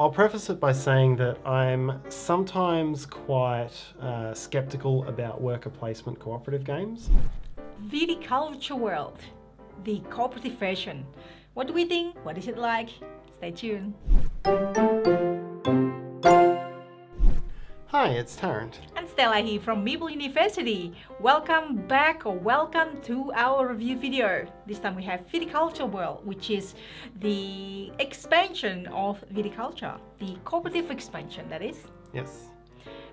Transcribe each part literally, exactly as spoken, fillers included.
I'll preface it by saying that I'm sometimes quite uh, sceptical about worker placement cooperative games. Viticulture world, the cooperative version. What do we think? What is it like? Stay tuned. Hi, it's Tarrant. And Stella here from Meeple University. Welcome back or welcome to our review video. This time we have Viticulture World, which is the expansion of Viticulture. The cooperative expansion, that is. Yes.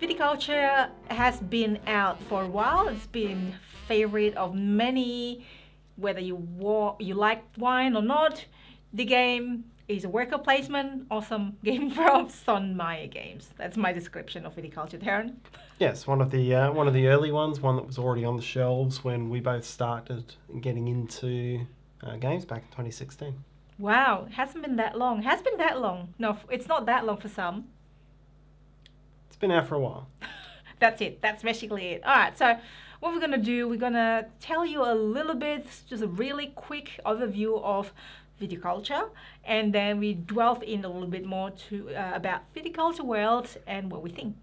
Viticulture has been out for a while. It's been a favorite of many, whether you, you like wine or not. The game is a worker placement, awesome game from Stonemaier Games. That's my description of Viticulture, Tarrant. Yes, one of the uh, one of the early ones, one that was already on the shelves when we both started getting into uh, games back in twenty sixteen. Wow, it hasn't been that long. Has been that long? No, it's not that long for some. It's been out for a while. That's it. That's basically it. All right, so what we're gonna do, we're gonna tell you a little bit, just a really quick overview of Viticulture, and then we delve in a little bit more to uh, about Viticulture World and what we think.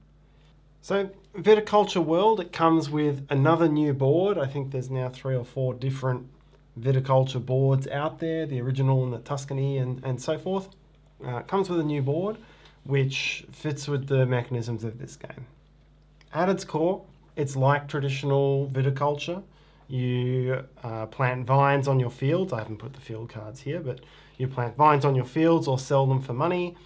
So Viticulture World, it comes with another new board. I think there's now three or four different viticulture boards out there, the original and the Tuscany and, and so forth. Uh, it comes with a new board which fits with the mechanisms of this game. At its core, it's like traditional viticulture. You uh, plant vines on your fields. I haven't put the field cards here, but you plant vines on your fields or sell them for money.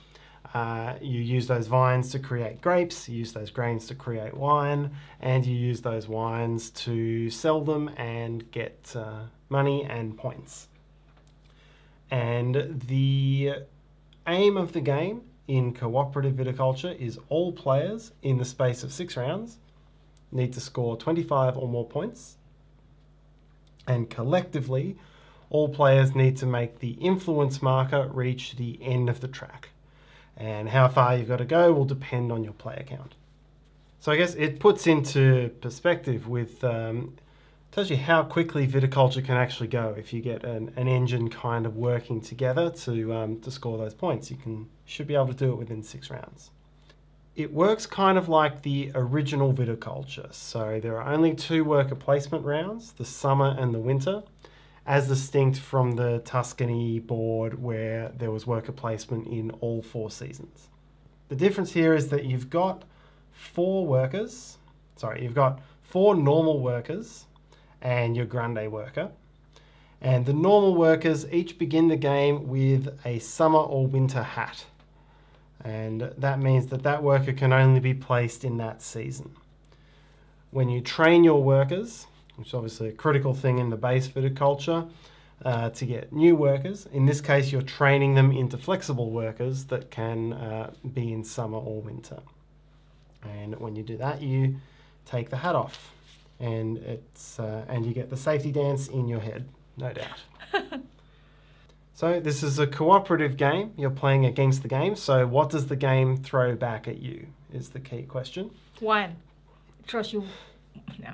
Uh, you use those vines to create grapes, you use those grains to create wine, and you use those wines to sell them and get uh, money and points. And the aim of the game in cooperative viticulture is all players in the space of six rounds need to score twenty-five or more points. And collectively, all players need to make the influence marker reach the end of the track. And how far you've got to go will depend on your player count. So I guess it puts into perspective with, um, tells you how quickly viticulture can actually go if you get an, an engine kind of working together to, um, to score those points. You can should be able to do it within six rounds. It works kind of like the original viticulture, so there are only two worker placement rounds, the summer and the winter, as distinct from the Tuscany board where there was worker placement in all four seasons. The difference here is that you've got four workers, sorry, you've got four normal workers and your grande worker, and the normal workers each begin the game with a summer or winter hat. And that means that that worker can only be placed in that season. When you train your workers, which is obviously a critical thing in the base viticulture, uh, to get new workers, in this case you're training them into flexible workers that can uh, be in summer or winter. And when you do that, you take the hat off, and, it's, uh, and you get the safety dance in your head, no doubt. So this is a cooperative game. You're playing against the game. So what does the game throw back at you is the key question. Wine. Trust you. No.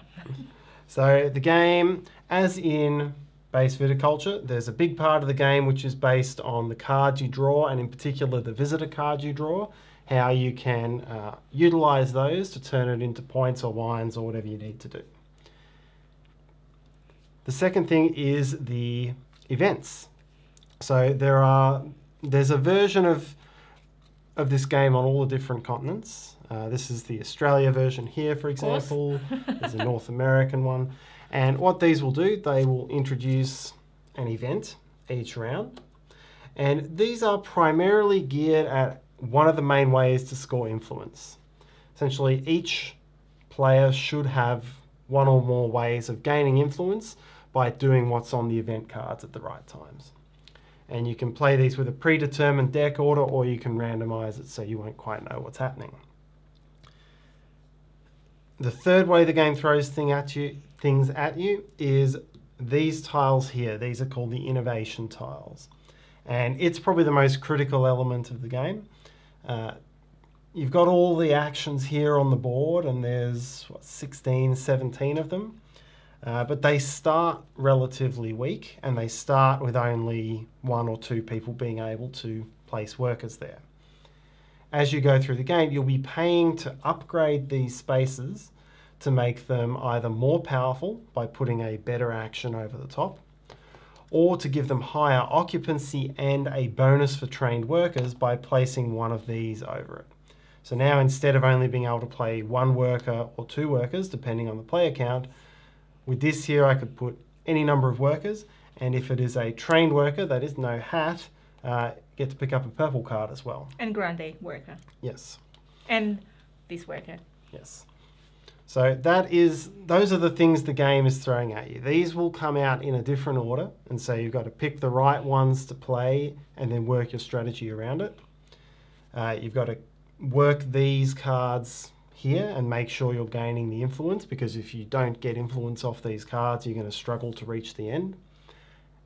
So the game, as in base viticulture, there's a big part of the game which is based on the cards you draw, and in particular the visitor card you draw, how you can uh, utilize those to turn it into points or wines or whatever you need to do. The second thing is the events. So there are, there's a version of, of this game on all the different continents. Uh, this is the Australia version here, for example. There's a North American one. And what these will do, they will introduce an event each round. And these are primarily geared at one of the main ways to score influence. Essentially, each player should have one or more ways of gaining influence by doing what's on the event cards at the right times. And you can play these with a predetermined deck order, or you can randomize it so you won't quite know what's happening. The third way the game throws thing at you, things at you is these tiles here. These are called the innovation tiles. And it's probably the most critical element of the game. Uh, you've got all the actions here on the board, and there's what, sixteen, seventeen of them. Uh, but they start relatively weak, and they start with only one or two people being able to place workers there. as you go through the game, you'll be paying to upgrade these spaces to make them either more powerful by putting a better action over the top, or to give them higher occupancy and a bonus for trained workers by placing one of these over it. So now, instead of only being able to play one worker or two workers, depending on the player count, with this here I could put any number of workers, and if it is a trained worker, that is no hat, uh, get to pick up a purple card as well. And grande worker. Yes. And this worker. Yes. So that is, those are the things the game is throwing at you. These will come out in a different order, and so you've got to pick the right ones to play and then work your strategy around it. Uh, you've got to work these cards here and make sure you're gaining the influence, because if you don't get influence off these cards, you're going to struggle to reach the end.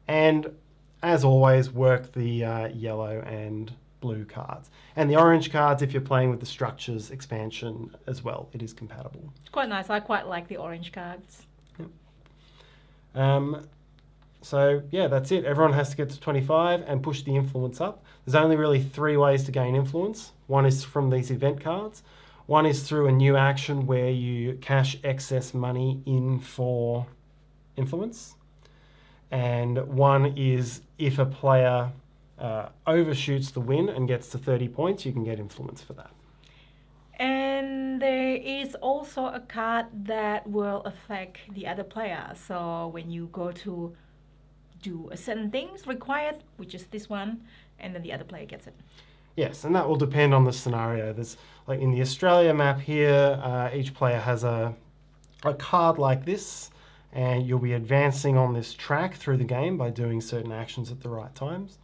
And as always, work the uh, yellow and blue cards. And the orange cards, if you're playing with the structures expansion as well, it is compatible. It's quite nice. I quite like the orange cards. Yep. Um, so yeah, that's it. Everyone has to get to twenty-five and push the influence up. There's only really three ways to gain influence. One is from these event cards. One is through a new action where you cash excess money in for influence. And one is if a player Uh, overshoots the win and gets to thirty points, you can get influence for that. And there is also a card that will affect the other player. So when you go to do a certain thing required, which is this one, and then the other player gets it. Yes, and that will depend on the scenario. There's, like in the Australia map here, uh, each player has a, a card like this, and you'll be advancing on this track through the game by doing certain actions at the right times.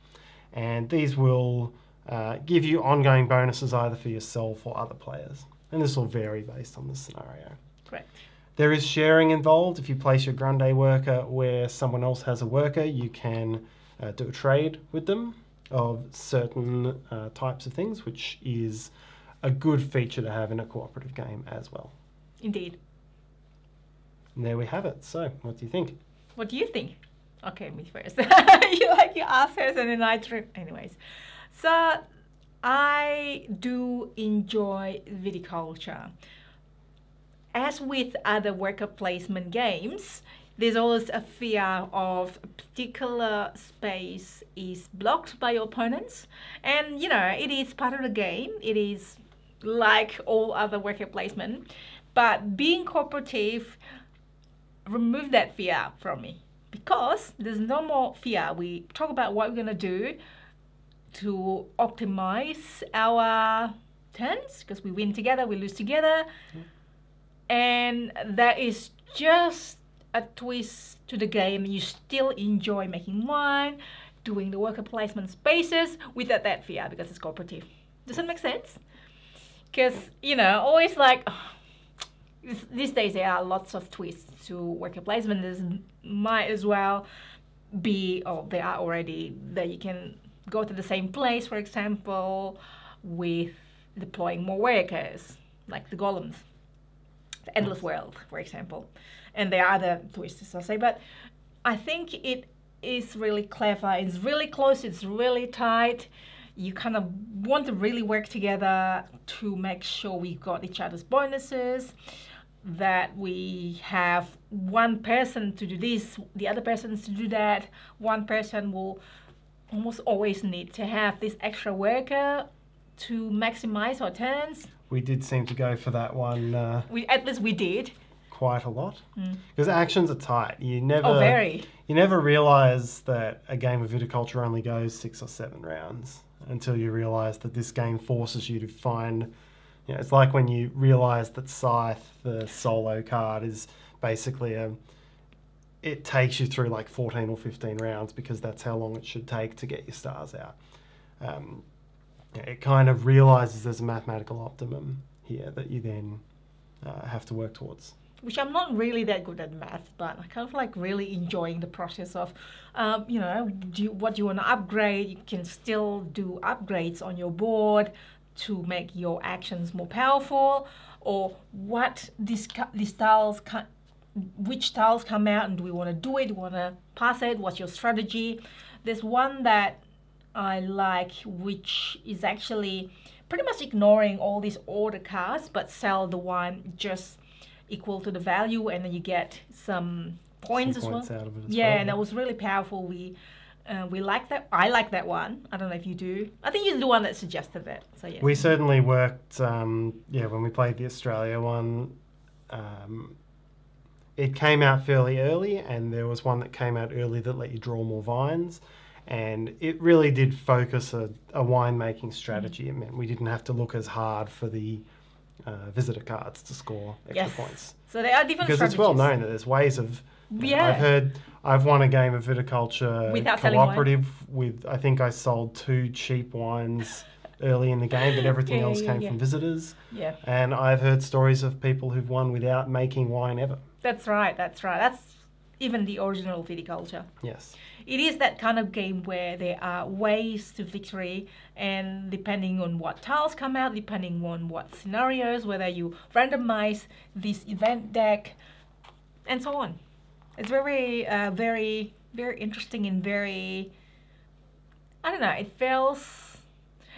And these will uh, give you ongoing bonuses either for yourself or other players. And this will vary based on the scenario. Correct. There is sharing involved. If you place your grande worker where someone else has a worker, you can uh, do a trade with them of certain uh, types of things, which is a good feature to have in a cooperative game as well. Indeed. And there we have it. So, what do you think? What do you think? Okay, me first. you like you ask first and then I trip. Anyways, so I do enjoy Viticulture. As with other worker placement games, there's always a fear of a particular space is blocked by your opponents. And, you know, it is part of the game. It is like all other worker placement. But being cooperative removed that fear from me, because there's no more fear. We talk about what we're going to do to optimize our turns, because we win together, we lose together. Mm. And that is just a twist to the game. You still enjoy making wine, doing the worker placement spaces without that fear, because it's cooperative. Does that make sense? Because, you know, always like... Oh, these days there are lots of twists to worker placement. There's might as well be, or oh, they are already, that you can go to the same place, for example, with deploying more workers, like the golems, the endless world, for example. And there are other twists, I say, but I think it is really clever. It's really close, it's really tight. You kind of want to really work together to make sure we got each other's bonuses, that we have one person to do this, the other person to do that. One person will almost always need to have this extra worker to maximize our turns. We did seem to go for that one. Uh, we, at least we did. Quite a lot. Because mm. actions are tight. You never, oh, very. You never realize that a game of Viticulture only goes six or seven rounds until you realize that this game forces you to find... You know, it's like when you realize that Scythe, the solo card, is basically a... It takes you through like fourteen or fifteen rounds, because that's how long it should take to get your stars out. Um, it kind of realizes there's a mathematical optimum here that you then uh, have to work towards. Which I'm not really that good at math, but I kind of like really enjoying the process of, um, you know, do you, what do you want to upgrade? You can still do upgrades on your board to make your actions more powerful, or what these these tiles, which tiles come out, and do we want to do it? Do we want to pass it? What's your strategy? There's one that I like, which is actually pretty much ignoring all these order cards, but sell the wine just equal to the value, and then you get some points some as points well. Out of it as yeah, well. And that was really powerful. We uh, we like that. I like that one. I don't know if you do. I think you're the one that suggested that. So yeah, we certainly worked. Um, yeah, when we played the Australia one, um, it came out fairly early, and there was one that came out early that let you draw more vines. And it really did focus a, a winemaking strategy. It meant we didn't have to look as hard for the uh, visitor cards to score extra yes. points. So there are different because strategies. It's well known that there's ways of. Yeah. Know, I've heard. I've won a game of viticulture without cooperative with. I think I sold two cheap wines early in the game, but everything yeah, else yeah, came yeah. from visitors. Yeah. And I've heard stories of people who've won without making wine ever. That's right. That's right. That's. Even the original viticulture. Yes. It is that kind of game where there are ways to victory, and depending on what tiles come out, depending on what scenarios, whether you randomize this event deck, and so on. It's very, uh, very, very interesting and very, I don't know, it feels,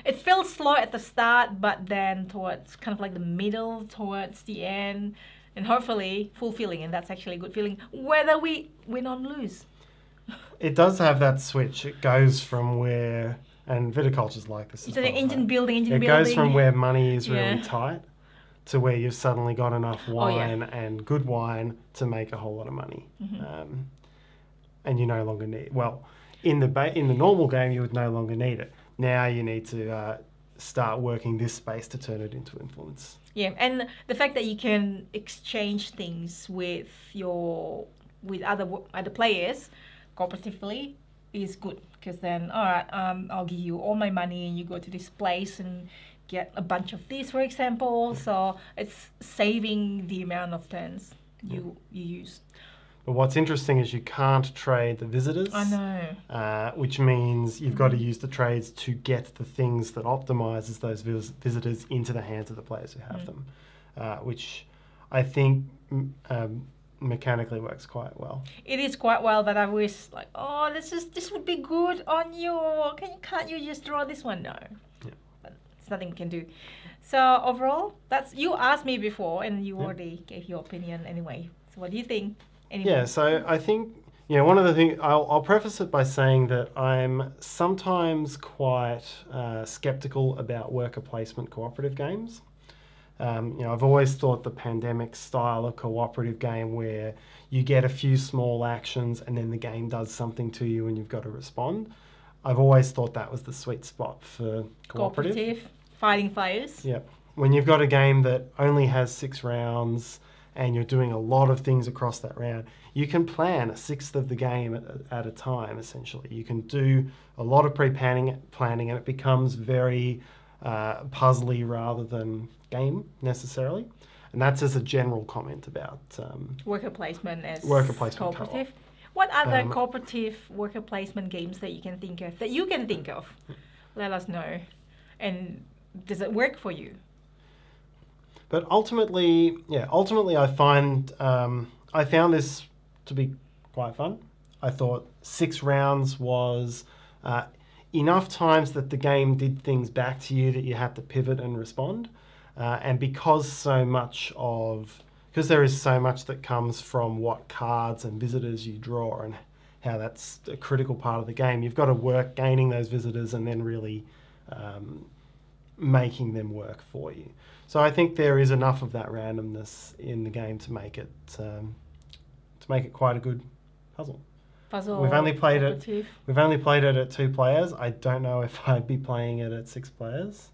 it feels slow at the start, but then towards kind of like the middle, towards the end, and hopefully fulfilling, and that's actually a good feeling, whether we win or lose. It does have that switch. It goes from where, and viticulture's like this. It's an engine building, engine it building. It goes from where money is yeah. really tight to where you've suddenly got enough wine oh, yeah. and good wine to make a whole lot of money. Mm-hmm. um, and you no longer need, well, in the, ba in the normal game you would no longer need it. Now you need to uh, start working this space to turn it into influence. Yeah, and the fact that you can exchange things with your with other other players cooperatively is good, because then all right, um, I'll give you all my money and you go to this place and get a bunch of these, for example. Yeah. So it's saving the amount of turns you yeah. you use. But what's interesting is you can't trade the visitors. I know. Uh, which means you've mm-hmm. got to use the trades to get the things that optimizes those vis visitors into the hands of the players who have mm-hmm. them, uh, which I think um, mechanically works quite well. It is quite well, but I wish like, oh, this is this would be good on you. Can you can't you just draw this one? No. Yeah. But it's nothing we can do. So overall, that's you asked me before, and you yeah. already gave your opinion anyway. So what do you think? Anyway. Yeah, so I think, you know, one of the things, I'll, I'll preface it by saying that I'm sometimes quite uh, sceptical about worker placement cooperative games. Um, you know, I've always thought the pandemic style of cooperative game where you get a few small actions and then the game does something to you and you've got to respond. I've always thought that was the sweet spot for cooperative. Cooperative, fighting fires. Yeah, when you've got a game that only has six rounds, and you're doing a lot of things across that round, you can plan a sixth of the game at, at a time, essentially. You can do a lot of pre-planning, planning, and it becomes very uh, puzzly rather than game, necessarily. And that's as a general comment about... Um, worker placement as worker placement cooperative. Co-op. What other um, cooperative worker placement games that you can think of, that you can think of? Let us know. And does it work for you? But ultimately, yeah, ultimately I find, um, I found this to be quite fun. I thought six rounds was uh, enough times that the game did things back to you that you had to pivot and respond. Uh, and because so much of, because there is so much that comes from what cards and visitors you draw and how that's a critical part of the game, you've got to work gaining those visitors and then really um, making them work for you. So I think there is enough of that randomness in the game to make it um, to make it quite a good puzzle. Puzzle. We've only played it. We've only played it at two players. I don't know if I'd be playing it at six players.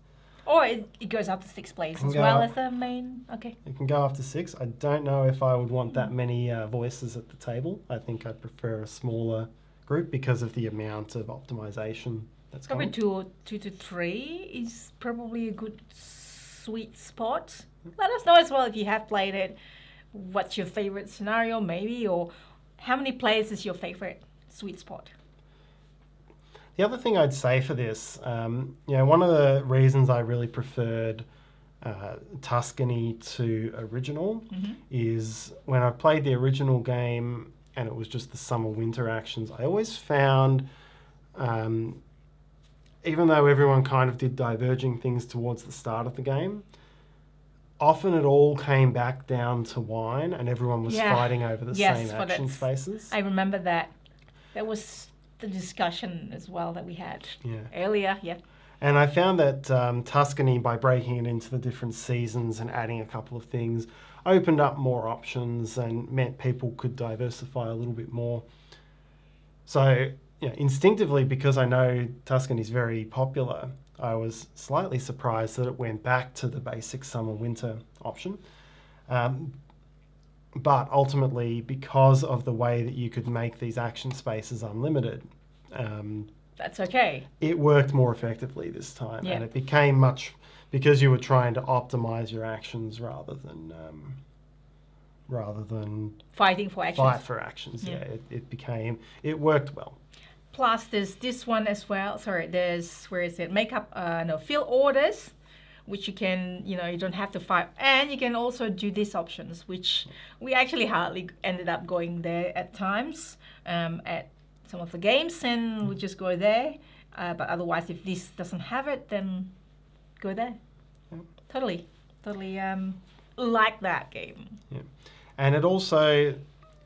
Or it, it goes up to six players as well up, as the main. Okay. It can go up to six. I don't know if I would want that many uh, voices at the table. I think I'd prefer a smaller group because of the amount of optimization that's coming. Probably two or two to three is probably a good. Sweet spot. Let us know as well if you have played it. What's your favorite scenario, maybe, or how many players is your favorite sweet spot? The other thing I'd say for this, um, you know, one of the reasons I really preferred uh, Tuscany to original mm-hmm. is when I played the original game and it was just the summer-winter actions, I always found um, even though everyone kind of did diverging things towards the start of the game, often it all came back down to wine, and everyone was yeah. fighting over the yes, same action spaces. I remember that. That was the discussion as well that we had yeah. earlier. Yeah. And I found that um, Tuscany, by breaking it into the different seasons and adding a couple of things, opened up more options and meant people could diversify a little bit more. So yeah, instinctively, because I know Tuscany is very popular, I was slightly surprised that it went back to the basic summer-winter option. Um, but ultimately, because of the way that you could make these action spaces unlimited, um, that's okay. It worked more effectively this time, yeah. and it became much, because you were trying to optimize your actions rather than um, rather than fighting for actions. Fight for actions. Yeah, yeah it, it became it worked well. Plus, there's this one as well. Sorry, there's where is it? Makeup, uh, no, fill orders, which you can, you know, you don't have to fight, and you can also do these options, which we actually hardly ended up going there at times. Um, at some of the games, and we just go there. Uh, but otherwise, if this doesn't have it, then go there. Yeah. Totally, totally um, like that game. Yeah. And it also,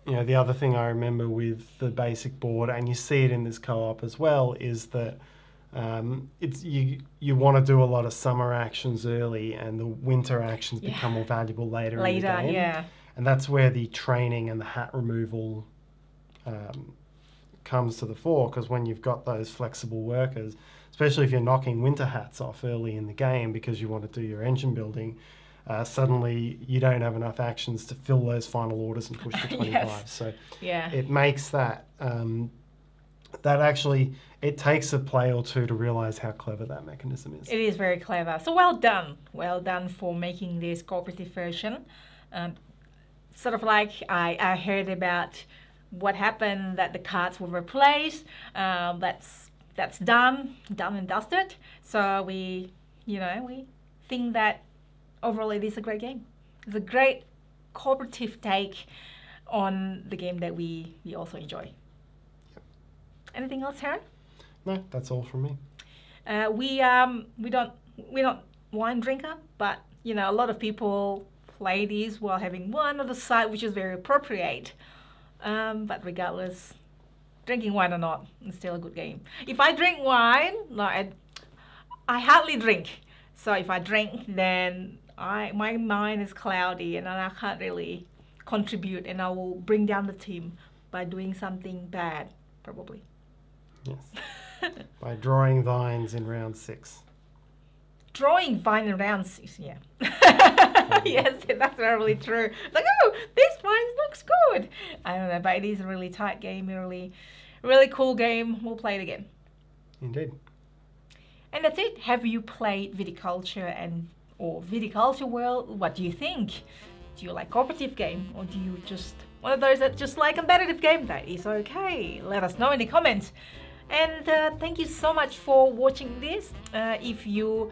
you know, the other thing I remember with the basic board, and you see it in this co-op as well, is that um, it's you you want to do a lot of summer actions early, and the winter actions yeah. become more valuable later, later in the game. Yeah. And that's where the training and the hat removal Um, comes to the fore, because when you've got those flexible workers, especially if you're knocking winter hats off early in the game because you want to do your engine building, uh, suddenly you don't have enough actions to fill those final orders and push to twenty-five. Yes. So yeah. it makes that, um, that actually, it takes a play or two to realise how clever that mechanism is. It is very clever. So well done. Well done for making this cooperative version. Um, sort of like I, I heard about what happened, that the cards were replaced. Um, that's that's done, done and dusted. So we, you know, we think that overall it is a great game. It's a great cooperative take on the game that we we also enjoy. Yep. Anything else, Tarrant? No, that's all from me. Uh, we um we don't we're not wine drinker, but you know a lot of people play these while having wine on the side, which is very appropriate. Um, but regardless, drinking wine or not, it's still a good game. If I drink wine, like I, I hardly drink. So if I drink, then I my mind is cloudy and I can't really contribute, and I will bring down the team by doing something bad, probably. Yes. By drawing vines in round six. Drawing vine in round six, yeah. Yes, that's really true. It's like, oh, this vine looks good. I don't know, but it is a really tight game, a really, really cool game. We'll play it again. Indeed. And that's it. Have you played Viticulture and or Viticulture World? What do you think? Do you like cooperative game, or do you just one of those that just like competitive game? That is okay. Let us know in the comments. And uh, thank you so much for watching this. Uh, if you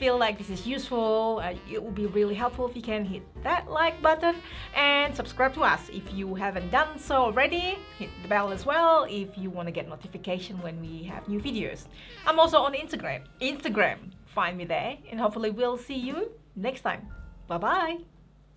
feel like this is useful, uh, it would be really helpful if you can hit that like button and subscribe to us if you haven't done so already. Hit the bell as well if you want to get notification when we have new videos. I'm also on Instagram Instagram, find me there, and hopefully we'll see you next time. Bye bye.